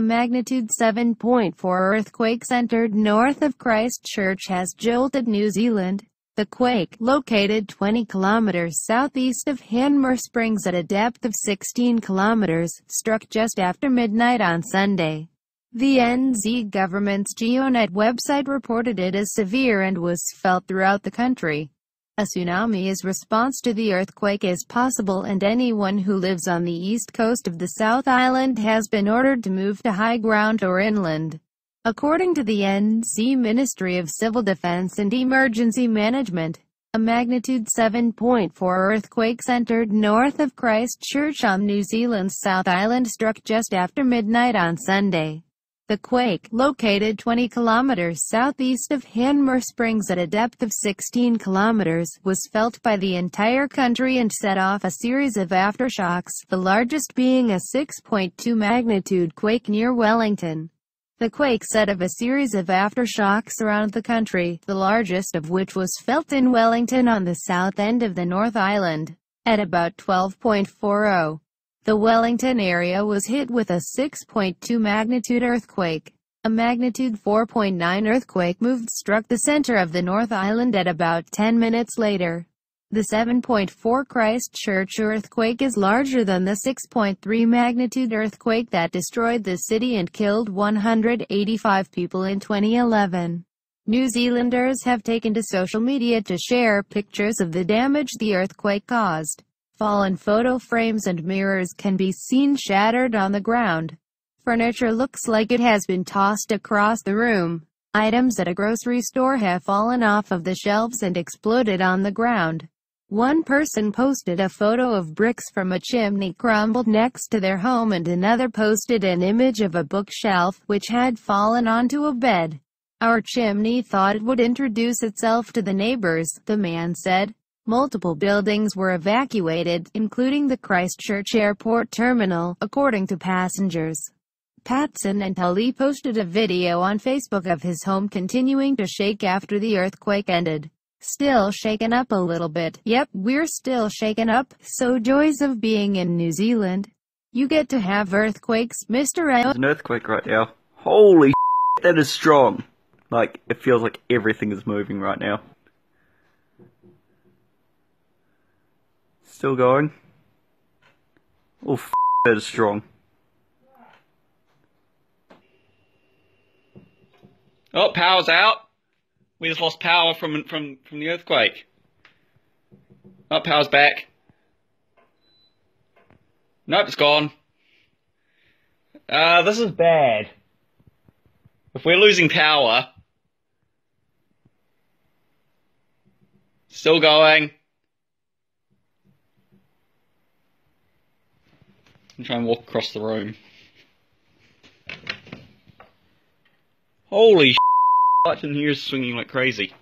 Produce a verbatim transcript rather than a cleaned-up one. A magnitude seven point four earthquake centred north of Christchurch has jolted New Zealand. The quake, located twenty kilometers southeast of Hanmer Springs at a depth of sixteen kilometers, struck just after midnight on Sunday. The N Z government's GeoNet website reported it as severe and was felt throughout the country. A tsunami's response to the earthquake is possible, and anyone who lives on the east coast of the South Island has been ordered to move to high ground or inland. According to the N Z Ministry of Civil Defence and Emergency Management, a magnitude seven point four earthquake centred north of Christchurch on New Zealand's South Island struck just after midnight on Sunday. The quake, located twenty kilometers southeast of Hanmer Springs at a depth of sixteen kilometers, was felt by the entire country and set off a series of aftershocks, the largest being a six point two magnitude quake near Wellington. The quake set off a series of aftershocks around the country, the largest of which was felt in Wellington on the south end of the North Island, at about twelve point four zero. The Wellington area was hit with a six point two magnitude earthquake. A magnitude four point nine earthquake moved struck the center of the North Island at about ten minutes later. The seven point four Christchurch earthquake is larger than the six point three magnitude earthquake that destroyed the city and killed one hundred eighty-five people in twenty eleven. New Zealanders have taken to social media to share pictures of the damage the earthquake caused. Fallen photo frames and mirrors can be seen shattered on the ground. Furniture looks like it has been tossed across the room. Items at a grocery store have fallen off of the shelves and exploded on the ground. One person posted a photo of bricks from a chimney crumbled next to their home, and another posted an image of a bookshelf, which had fallen onto a bed. "Our chimney thought it would introduce itself to the neighbors," the man said. Multiple buildings were evacuated, including the Christchurch Airport Terminal, according to passengers. Patson Nthali posted a video on Facebook of his home continuing to shake after the earthquake ended. "Still shaken up a little bit. Yep, we're still shaken up, so joys of being in New Zealand. You get to have earthquakes, Mister A." There's an earthquake right now. Holy shit, that is strong. Like, it feels like everything is moving right now. Still going. Oh, f***, that is strong. Oh, power's out. We just lost power from from from the earthquake. Oh, power's back. Nope, it's gone. Uh, this is bad. If we're losing power, still going. I'm trying to walk across the room. Holy shit! The here is swinging like crazy.